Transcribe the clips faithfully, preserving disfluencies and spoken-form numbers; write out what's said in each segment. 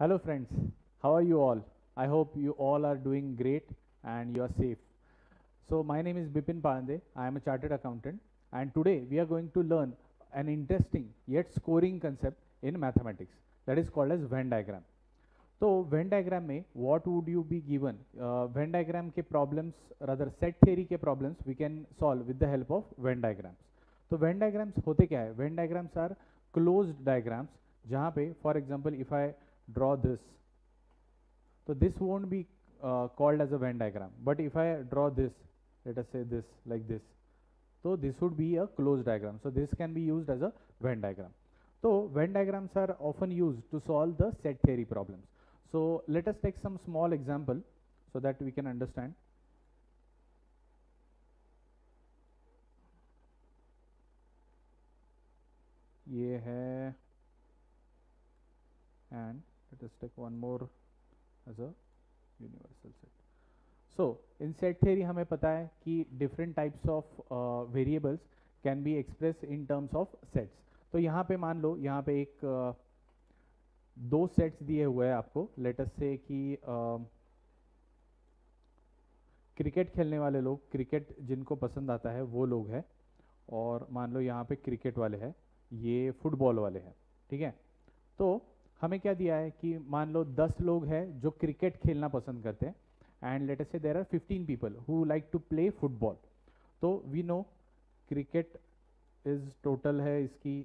Hello friends, how are you all? I hope you all are doing great and you are safe. So my name is Bipin Palande, I am a chartered accountant, and today we are going to learn an interesting yet scoring concept in mathematics that is called as Venn diagram. So Venn diagram में what would you be given? Uh, Venn diagram के problems, rather set theory के problems we can solve with the help of Venn diagrams. So Venn diagrams होते क्या है? Venn diagrams are closed diagrams जहाँ पे for example if I draw this, so this won't be uh, called as a Venn diagram, but if I draw this, let us say this like this, so this would be a closed diagram, so this can be used as a Venn diagram. So Venn diagrams are often used to solve the set theory problems. So let us take some small example so that we can understand. ये है, and let us take one more as a universal set. So in set theory हमें पता है कि different types of uh, variables can be expressed in terms of sets. तो यहाँ पे मान लो यहाँ पे एक uh, दो sets दिए हुए हैं आपको. Let us say कि क्रिकेट uh, खेलने वाले लोग, क्रिकेट जिनको पसंद आता है वो लोग हैं, और मान लो यहाँ पे क्रिकेट वाले हैं, ये फुटबॉल वाले हैं, ठीक है. तो हमें क्या दिया है कि मान लो दस लोग हैं जो क्रिकेट खेलना पसंद करते हैं, and let us say there are fifteen people who like to play football. तो we know cricket is total है इसकी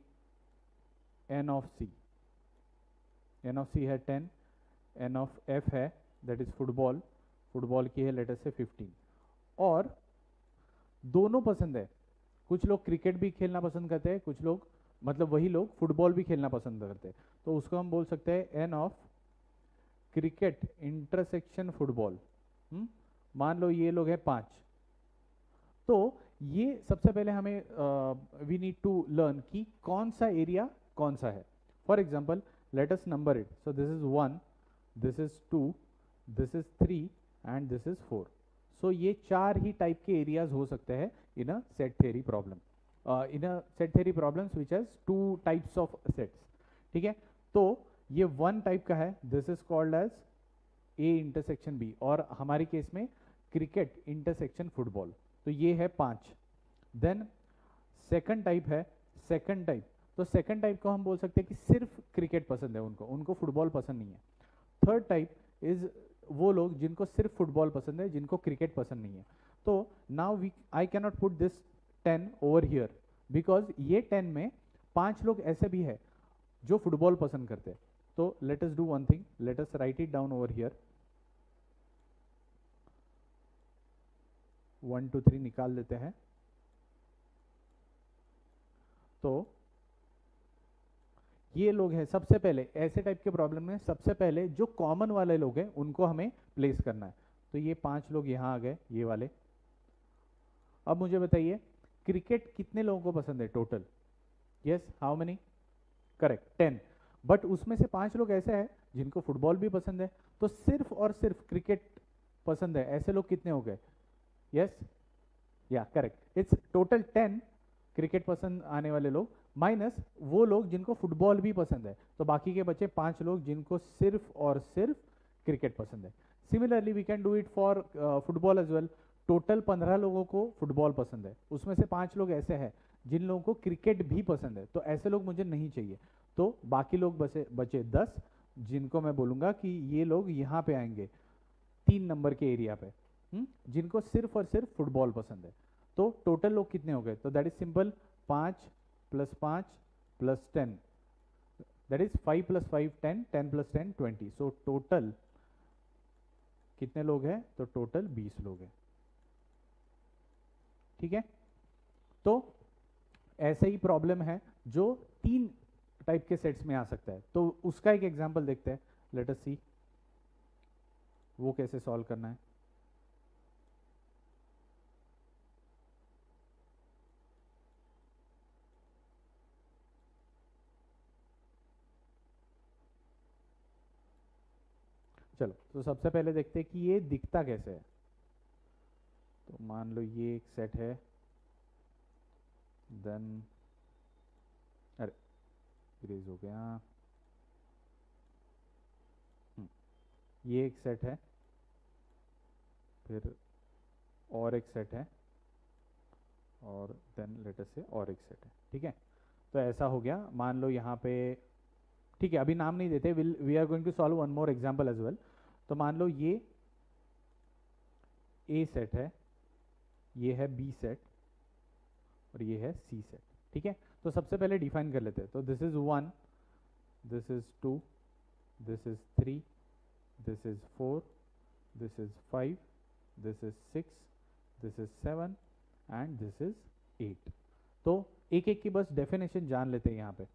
n of C, n of C है टेन, एन ऑफ एफ है दैट इज फुटबॉल, फुटबॉल की है let us से fifteen, और दोनों पसंद है. कुछ लोग क्रिकेट भी खेलना पसंद करते हैं, कुछ लोग मतलब वही लोग फुटबॉल भी खेलना पसंद करते हैं. तो उसको हम बोल सकते हैं n of cricket intersection football. मान लो ये लोग हैं पांच. तो ये सबसे पहले हमें वी नीड टू लर्न कि कौन सा एरिया कौन सा है. For example let us number it. So this is one, this is two, this is three and this is four. So ये चार ही टाइप के एरियाज हो सकते हैं in a set theory problem. Uh, in a set theory problems which has two types of sets, ठीक है. तो ये one type का है, this is called as A intersection B, और हमारे केस में cricket intersection football. तो ये है पाँच. Then second type है, second type. तो second type को हम बोल सकते हैं कि सिर्फ cricket पसंद है उनको, उनको football पसंद नहीं है. Third type is वो लोग जिनको सिर्फ football पसंद है, जिनको cricket पसंद नहीं है. तो now we I cannot put this ten over here because ये टेन में पांच लोग ऐसे भी है जो फुटबॉल पसंद करते हैं. तो let us do one thing, let us write it down over here. One two three निकाल देते हैं. तो ये लोग हैं सबसे पहले ऐसे टाइप के प्रॉब्लम में, सबसे पहले जो कॉमन वाले लोग हैं उनको हमें प्लेस करना है. तो ये पांच लोग यहां आ गए, ये वाले. अब मुझे बताइए क्रिकेट कितने लोगों को पसंद है total? Yes, how many? Correct, ten. But उसमें से पांच लोग ऐसे हैं जिनको फुटबॉल भी पसंद है, तो सिर्फ और सिर्फ क्रिकेट पसंद है ऐसे लोग कितने हो गए? यस, या correct, it's total ten cricket पसंद आने वाले लोग माइनस वो लोग जिनको फुटबॉल भी पसंद है. तो बाकी के बचे पांच लोग जिनको सिर्फ और सिर्फ क्रिकेट पसंद है. Similarly we can do it for football as well. Total पंद्रह लोगों को फुटबॉल पसंद है, उसमें से पांच लोग ऐसे हैं जिन लोगों को क्रिकेट भी पसंद है, तो ऐसे लोग मुझे नहीं चाहिए. तो बाकी लोग बचे बचे दस जिनको मैं बोलूंगा कि ये लोग यहाँ पे आएंगे तीन नंबर के एरिया पे, हुँ? जिनको सिर्फ और सिर्फ फुटबॉल पसंद है. तो टोटल लोग कितने हो गए? तो दैट इज सिंपल, पाँच प्लस पाँच plus ten, that is five plus five ten, ten plus ten twenty. So total कितने लोग हैं? तो टोटल बीस लोग हैं, ठीक है. तो ऐसे ही प्रॉब्लम है जो तीन टाइप के सेट्स में आ सकता है. तो उसका एक एग्जांपल देखते हैं, लेट अस सी वो कैसे सॉल्व करना है. चलो, तो सबसे पहले देखते हैं कि ये दिखता कैसे है. तो मान लो ये एक सेट है, देन अरे इरेज हो गया, ये एक सेट है, फिर और एक सेट है, और देन लेट अस से और एक सेट है। ठीक है, तो ऐसा हो गया। मान लो यहाँ पे, ठीक है अभी नाम नहीं देते, will we are going to solve one more example as well. तो मान लो ये ए सेट है, ये है बी सेट और ये है सी सेट। ठीक है, तो सबसे पहले डिफाइन कर लेते हैं। तो this is one, this is two, this is three, this is four, this is five, this is six, this is seven and this is eight. तो एक एक की बस डेफिनेशन जान लेते हैं। यहाँ पे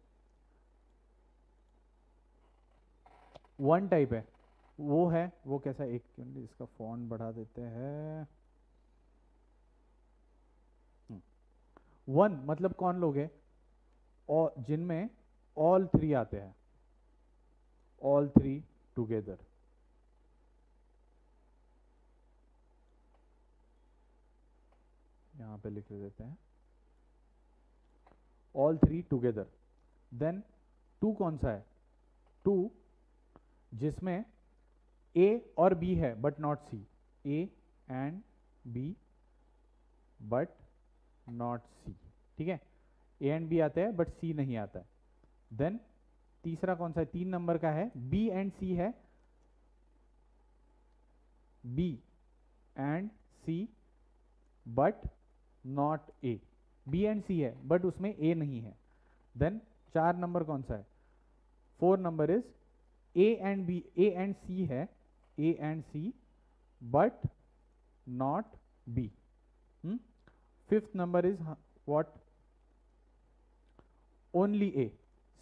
वन टाइप है, वो है वो कैसा, एक इसका फॉन्ट बढ़ा देते हैं। वन मतलब कौन लोग हैं, और जिनमें ऑल थ्री आते हैं, ऑल थ्री टुगेदर। यहाँ पे लिख देते हैं all three together. Then two कौन सा है, टू जिसमें ए और बी है but not C, A and B but not C. ठीक है, ए एंड बी आते हैं बट सी नहीं आता है। देन तीसरा कौन सा है, तीन नंबर का है, बी एंड सी है, B and C but not A, B and C है बट उसमें ए नहीं है। देन चार नंबर कौन सा है, four number is A and B, A and C है, A and C but not B. Fifth number is what, only A,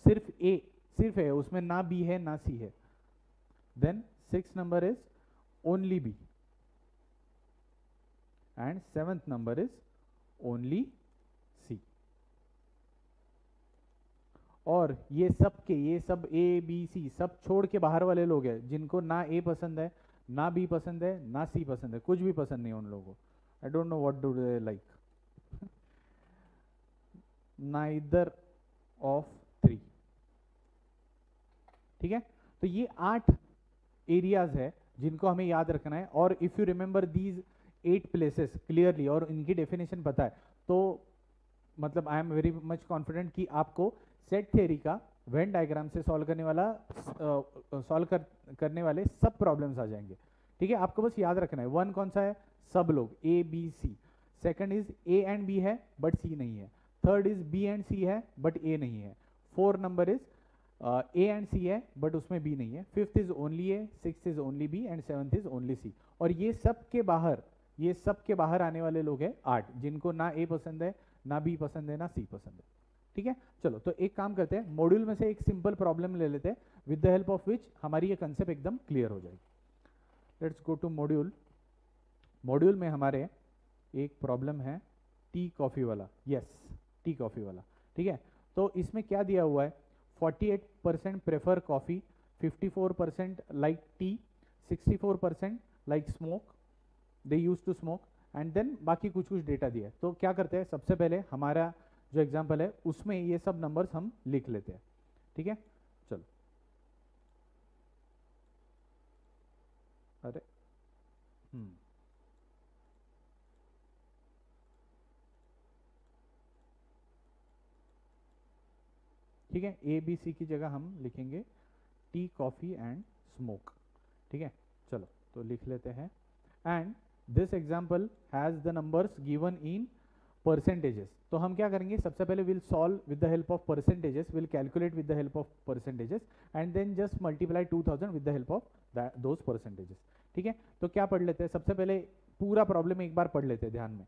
सिर्फ ए, सिर्फ ए, उसमें ना बी है ना सी है। Then six number is only B and seventh number is only C. और ये सब के ये सब ए बी सी सब छोड़ के बाहर वाले लोग हैं जिनको ना ए पसंद है ना बी पसंद है ना सी पसंद है, कुछ भी पसंद नहीं उन लोगों को। I don't know what do they like, neither of three. ठीक है, तो ये आठ एरियाज है जिनको हमें याद रखना है। और if you remember these eight places clearly और इनकी डेफिनेशन पता है, तो मतलब I am very much confident कि आपको सेट थ्योरी का वेन डायग्राम से सॉल्व करने वाला सॉल्व कर, करने वाले सब प्रॉब्लम्स आ जाएंगे। ठीक है, आपको बस याद रखना है वन कौन सा है, सब लोग A B C. Second is A and B है बट सी नहीं है। Third is B and C है बट ए नहीं है। Fourth number is A and C है बट उसमें बी नहीं है। Fifth is only A, sixth is only B and seventh is only C. और ये सब के बाहर ये सब के बाहर आने वाले लोग हैं आठ, जिनको ना ए पसंद है ना बी पसंद है ना सी पसंद है। ठीक है, चलो तो एक काम करते हैं, मॉड्यूल में से एक सिंपल प्रॉब्लम ले लेते हैं with the help of which हमारी ये कंसेप्ट एकदम क्लियर हो जाएगी। Let's go to module. Module में हमारे एक प्रॉब्लम है टी कॉफ़ी वाला, यस yes, टी कॉफ़ी वाला। ठीक है, तो इसमें क्या दिया हुआ है, अड़तालीस परसेंट प्रेफर कॉफ़ी, चौवन परसेंट लाइक टी, चौंसठ percent like smoke, they use to smoke and then बाकी कुछ कुछ डेटा दिया है। तो क्या करते हैं, सबसे पहले हमारा जो एग्जाम्पल है उसमें ये सब नंबर्स हम लिख लेते हैं। ठीक है, चलो, अरे हम्म ठीक है, ए बी सी की जगह हम लिखेंगे टी कॉफ़ी एंड स्मोक। ठीक है, चलो तो लिख लेते हैं। And this example has the numbers given in percentages. तो हम क्या करेंगे, सबसे पहले will solve with the help of percentages, will calculate with the help of percentages and then just multiply two thousand with the help of those percentages. ठीक है, तो क्या पढ़ लेते हैं, सबसे पहले पूरा प्रॉब्लम एक बार पढ़ लेते हैं ध्यान में।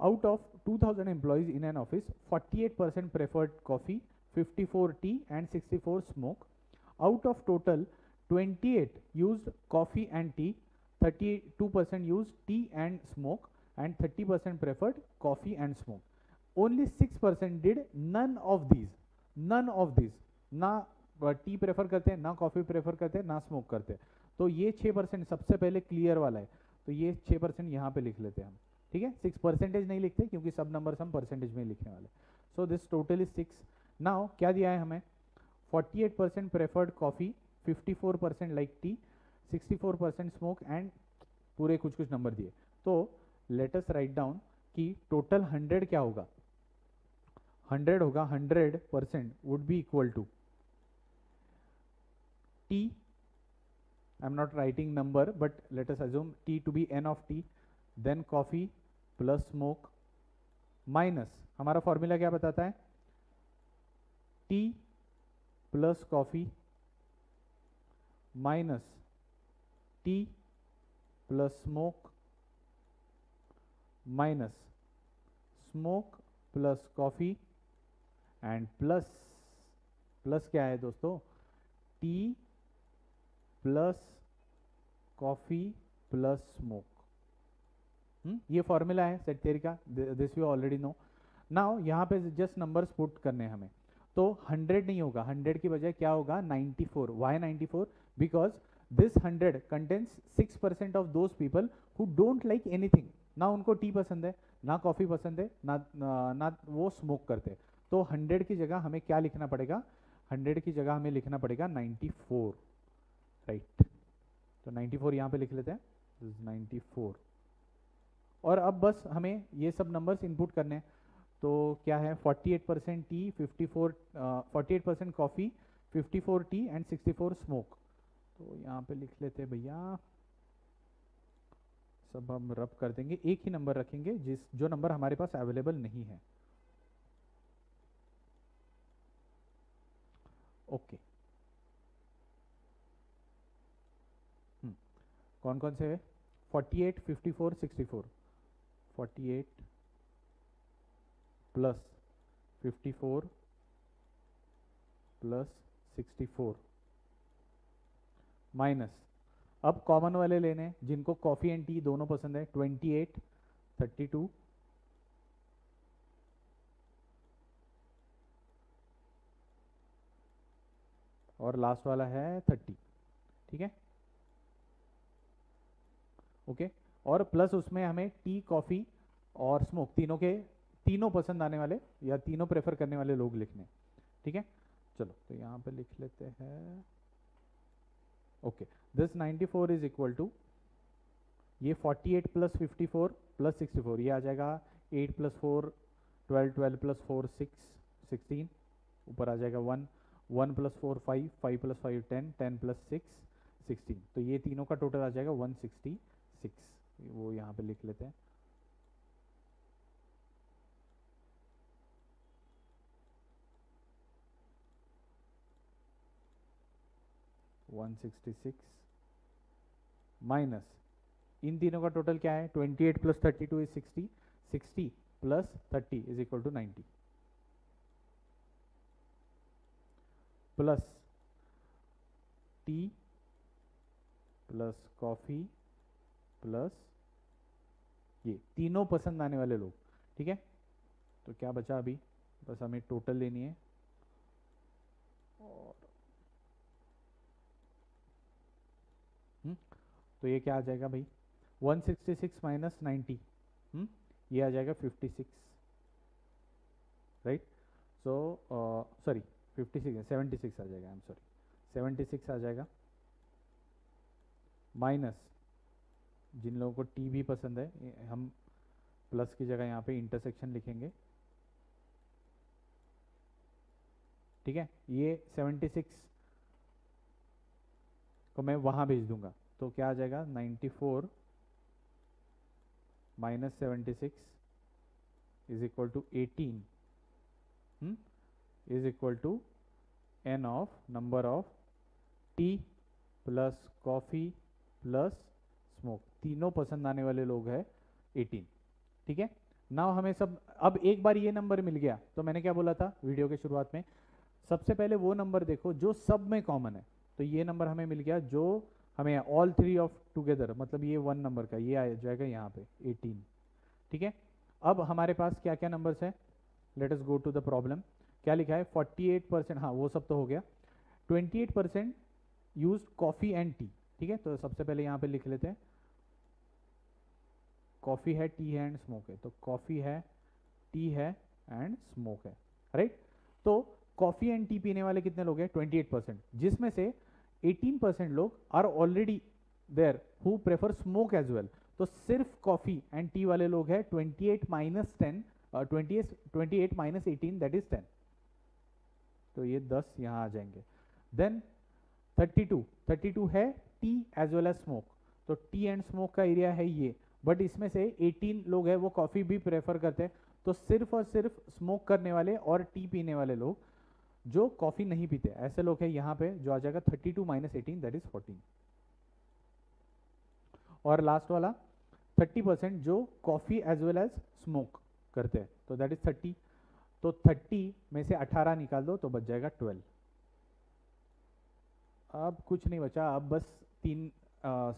Out of two thousand employees in an office, forty eight percent preferred coffee, fifty-four tea and sixty-four smoke. Out of total twenty-eight used coffee and tea, thirty-two percent used tea and smoke and thirty percent preferred coffee and smoke. Only six percent did none of these, none of these, ना tea prefer करते हैं ना coffee prefer करते हैं ना smoke करते हैं। तो ये six percent सबसे पहले clear वाला है, तो ये six percent यहाँ पे लिख लेते हैं हम। ठीक है, six percentage नहीं लिखते क्योंकि सब numbers हम percentage में लिखने वाले। So this total is six. Now क्या दिया है हमें, forty eight percent preferred coffee, fifty four percent like tea, sixty four percent smoke and पूरे कुछ कुछ नंबर दिए। तो लेट अस राइट डाउन कि टोटल हंड्रेड क्या होगा, हंड्रेड होगा, hundred percent would be equal to tea, I am not writing number but let us assume tea to be n of tea, then coffee plus smoke minus, हमारा formula क्या बताता है, tea plus coffee minus tea plus smoke minus smoke plus coffee and plus, plus क्या है दोस्तों, tea plus coffee plus smoke. ये formula है set theory का, this we already know. Now यहाँ पे जस्ट नंबर्स पुट करने हैं हमें, तो हंड्रेड नहीं होगा, हंड्रेड की बजाय क्या होगा, ninety four. Why ninety four? Because this hundred contains six percent of those people who don't like anything, ना उनको टी पसंद है, ना कॉफी पसंद है, ना ना वो स्मोक करते। तो हंड्रेड की जगह हमें क्या लिखना पड़ेगा, हंड्रेड की जगह हमें लिखना पड़ेगा नाइंटी फोर, राइट। तो नाइंटी फोर यहाँ पे लिख लेते हैं, दिस इज नाइंटी फोर। और अब बस हमें ये सब नंबर्स इनपुट करने हैं। तो क्या है, forty eight percent tea, fifty four forty eight percent coffee, fifty four tea and sixty four smoke. तो यहाँ पे लिख लेते हैं भैया, सब हम रब कर देंगे, एक ही नंबर रखेंगे जिस जो नंबर हमारे पास अवेलेबल नहीं है। Okay okay. कौन कौन से है, forty eight, fifty four, sixty four, forty eight plus fifty four plus sixty four minus, अब कॉमन वाले लेने हैं जिनको कॉफ़ी एंड टी दोनों पसंद है, ट्वेंटी एट, थर्टी टू, और लास्ट वाला है थर्टी, ठीक है ओके okay? और प्लस उसमें हमें टी, कॉफ़ी और स्मोक तीनों के तीनों पसंद आने वाले या तीनों प्रेफर करने वाले लोग लिखने, ठीक है। चलो तो यहाँ पे लिख लेते हैं, okay this ninety four is equal to, ये forty eight plus fifty four plus sixty four, ये आ जाएगा eight plus four twelve, twelve plus four six, sixteen, ऊपर आ जाएगा one, one plus four five, five plus five ten, ten plus six sixteen. तो ये तीनों का टोटल आ जाएगा वन सिक्सटी सिक्स, वो यहाँ पे लिख लेते हैं। वन सिक्सटी सिक्स माइनस इन तीनों का टोटल क्या है, twenty eight plus thirty two is sixty, sixty plus thirty is equal to ninety, plus tea plus coffee plus ये तीनों पसंद आने वाले लोग, ठीक है। तो क्या बचा, अभी बस हमें टोटल लेनी है, और तो ये क्या आ जाएगा भाई, one sixty six minus ninety, हम ये आ जाएगा fifty six, right. So sorry fifty six, seventy six आ जाएगा, I am sorry, seventy six आ जाएगा माइनस, जिन लोगों को टी भी पसंद है हम प्लस की जगह यहाँ पे इंटरसेक्शन लिखेंगे, ठीक है। ये सेवेंटी सिक्स को मैं वहाँ भेज दूंगा, तो क्या आ जाएगा ninety four minus seventy six is equal to eighteen is equal to n of number of tea plus coffee plus smoke, तीनों पसंद आने वाले लोग हैं एटीन, ठीक है। नाउ हमें सब, अब एक बार ये नंबर मिल गया तो मैंने क्या बोला था वीडियो के शुरुआत में, सबसे पहले वो नंबर देखो जो सब में कॉमन है। तो ये नंबर हमें मिल गया जो हमें ऑल थ्री ऑफ टुगेदर, मतलब ये वन नंबर का, ये आ जाएगा यहाँ पे एटीन, ठीक है। अब हमारे पास क्या क्या नंबर्स है, let us go to the problem. क्या लिखा है, फोर्टी एट परसेंट, हाँ वो सब तो हो गया, twenty eight percent use coffee and tea, ठीक है। तो सबसे पहले यहाँ पे लिख लेते हैं, कॉफ़ी है, टी है एंड स्मोक है, तो कॉफ़ी है, टी है एंड स्मोक है, राइट। तो कॉफ़ी एंड टी पीने वाले कितने लोग हैं, ट्वेंटी एट परसेंट, जिसमें से एटीन परसेंट लोग are already there who prefer smoke as well. तो सिर्फ कॉफी एंड टी वाले लोग हैं twenty eight minus ten twenty eight minus eighteen, that is ten. तो ये दस यहाँ आ जाएंगे. देन थर्टी टू है tea as well as smoke. तो टी एंड स्मोक का एरिया है ये, बट इसमें से एटीन लोग हैं वो कॉफ़ी भी प्रेफर करते हैं. तो सिर्फ और सिर्फ स्मोक करने वाले और टी पीने वाले लोग जो कॉफ़ी नहीं पीते, ऐसे लोग हैं यहाँ पे, जो आ जाएगा thirty two minus eighteen, that is fourteen. और लास्ट वाला थर्टी परसेंट जो coffee as well as smoke करते हैं, तो दैट इज थर्टी. तो थर्टी में से अठारह निकाल दो तो बच जाएगा ट्वेल्व. अब कुछ नहीं बचा, अब बस तीन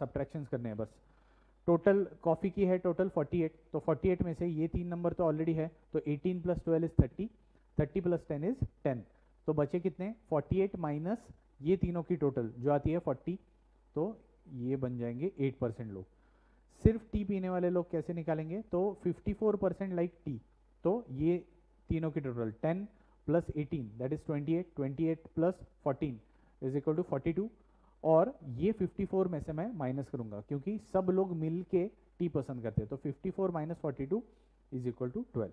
सब्ट्रैक्शंस करने हैं बस. टोटल कॉफ़ी की है टोटल फोर्टी एट, तो फोर्टी एट में से ये तीन नंबर तो ऑलरेडी है, तो eighteen plus twelve is thirty, thirty plus ten is ten. तो बचे कितने, फोर्टी एट माइनस ये तीनों की टोटल जो आती है फोर्टी. तो ये बन जाएंगे एट परसेंट लोग. सिर्फ टी पीने वाले लोग कैसे निकालेंगे, तो fifty four percent like tea. तो ये तीनों की total ten plus eighteen, that is twenty eight, twenty eight plus fourteen is equal to forty two. और ये फिफ्टी फोर में से मैं माइनस करूंगा क्योंकि सब लोग मिल के टी पसंद करते हैं. तो fifty four minus forty two is equal to twelve.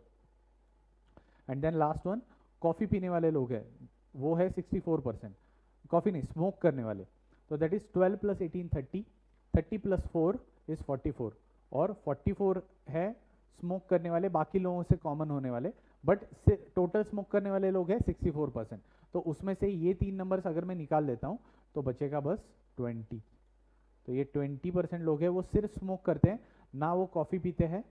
And then last one, coffee पीने वाले लोग हैं वो है सिक्सटी फोर परसेंट, कॉफ़ी नहीं स्मोक करने वाले. तो that is twelve plus eighteen thirty, thirty plus four is forty four. और फोर्टी फोर है स्मोक करने वाले, बाकी लोगों से कॉमन होने वाले, बट टोटल स्मोक करने वाले लोग हैं सिक्सटी फोर परसेंट. तो उसमें से ये तीन नंबर्स अगर मैं निकाल लेता हूँ तो बचेगा बस ट्वेंटी. तो ये ट्वेंटी परसेंट लोग हैं वो सिर्फ स्मोक करते हैं, ना वो कॉफ़ी पीते हैं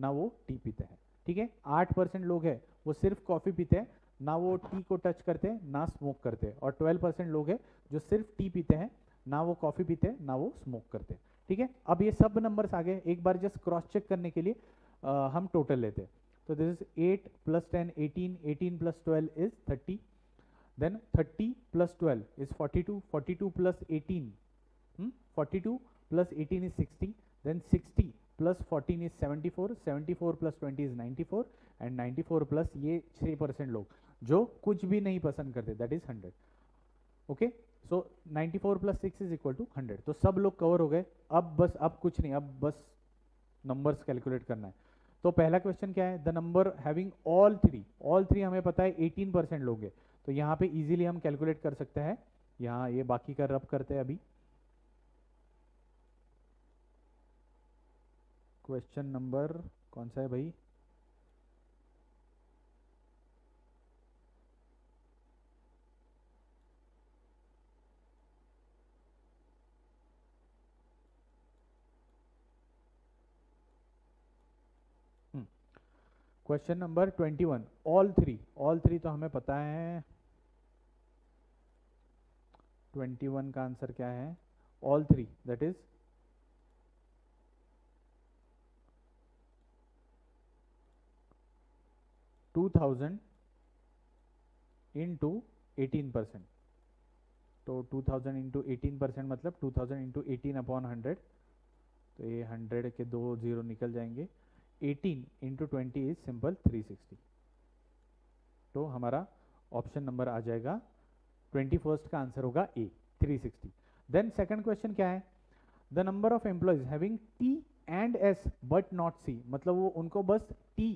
ना वो टी पीते हैं. ठीक है, एट परसेंट लोग हैं वो सिर्फ कॉफ़ी पीते हैं, ना वो टी को टच करते हैं ना स्मोक करते हैं. और ट्वेल्व परसेंट लोग हैं जो सिर्फ टी पीते हैं, ना वो कॉफ़ी पीते हैं ना वो स्मोक करते हैं. ठीक है, अब ये सब नंबर्स आ गए, एक बार जस्ट क्रॉस चेक करने के लिए आ, हम टोटल लेते हैं. तो this is eight plus ten eighteen, eighteen plus twelve is thirty, then thirty plus twelve is forty two, forty two plus eighteen hmm? Forty two plus eighteen is sixty, then sixty plus fourteen is seventy four, seventy four plus twenty is ninety four, and ninety four plus ये six percent लोग जो कुछ भी नहीं पसंद करते, that is hundred. Okay, so ninety four plus six is equal to hundred. तो सब लोग कवर हो गए. अब बस अब कुछ नहीं, अब बस नंबर्स कैलकुलेट करना है. तो पहला क्वेश्चन क्या है, the number having all three, all three हमें पता है एटीन परसेंट लोग हैं. तो यहाँ पे इजीली हम कैलकुलेट कर सकते हैं. यहाँ ये बाकी का रब करते हैं अभी. क्वेश्चन नंबर कौन सा है भाई, question number twenty one. All three, all three तो हमें पता है. ट्वेंटी वन का आंसर क्या है, all three, that is two thousand into eighteen percent. तो two thousand into eighteen percent मतलब two thousand into eighteen upon hundred. तो ये हंड्रेड के दो जीरो निकल जाएंगे. Eighteen into twenty is simple three sixty. तो हमारा ऑप्शन नंबर आ जाएगा, ट्वेंटी फर्स्ट का आंसर होगा A, three sixty. Then second question क्या है, the number of employees having T and S but not C. मतलब वो उनको बस टी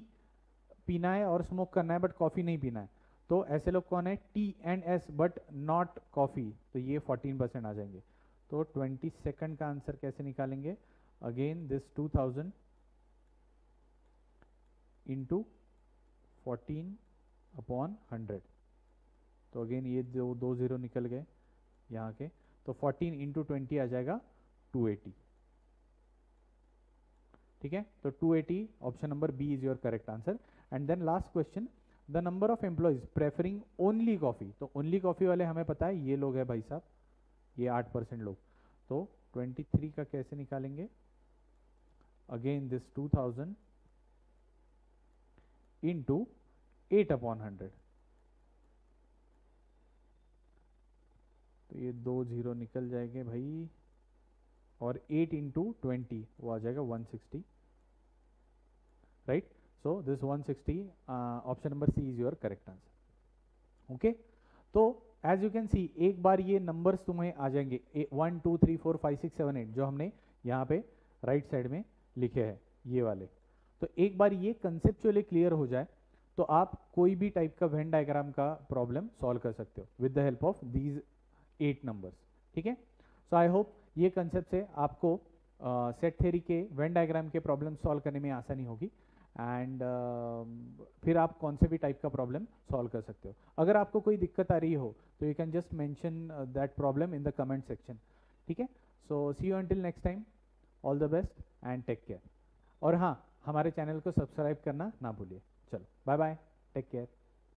पीना है और स्मोक करना है बट कॉफ़ी नहीं पीना है. तो ऐसे लोग कौन है, T and S but not coffee. तो ये फोर्टीन परसेंट आ जाएंगे. तो ट्वेंटी सेकेंड का आंसर कैसे निकालेंगे, again this two thousand into fourteen upon hundred. तो अगेन ये जो दो जीरो निकल गए यहाँ के. तो फोर्टीन इंटू ट्वेंटी आ जाएगा टू एटी. ठीक है, तो two eighty option number B is your correct answer. And then last question, the number of employees preferring only coffee. तो ओनली कॉफ़ी वाले हमें पता है ये लोग हैं भाई साहब, ये आठ परसेंट लोग. तो ट्वेंटी थ्री का कैसे निकालेंगे, again this two thousand into eight upon hundred. तो ये दो जीरो निकल जाएंगे भाई. और एट इंटू ट्वेंटी वो आ जाएगा one sixty, right. So this one sixty option number C is your correct answer. Okay, तो एज यू कैन सी एक बार ये नंबर्स तुम्हें आ जाएंगे one two three four five six seven eight जो हमने यहाँ पे राइट right साइड में लिखे हैं ये वाले। तो एक बार ये कंसेप्चुअली क्लियर हो जाए तो आप कोई भी टाइप का वेन डायग्राम का प्रॉब्लम सॉल्व कर सकते हो with the help of these eight numbers. ठीक है, सो आई होप ये कंसेप्ट से आपको सेट थ्योरी के वेन डायग्राम के प्रॉब्लम सॉल्व करने में आसानी होगी एंड uh, फिर आप कौन से भी टाइप का प्रॉब्लम सॉल्व कर सकते हो। अगर आपको कोई दिक्कत आ रही हो तो you can just mention that problem in the comment section. ठीक है, so see you until next time, all the best and take care. और हाँ, हमारे चैनल को सब्सक्राइब करना ना भूलिए। चलो, बाय बाय, टेक केयर।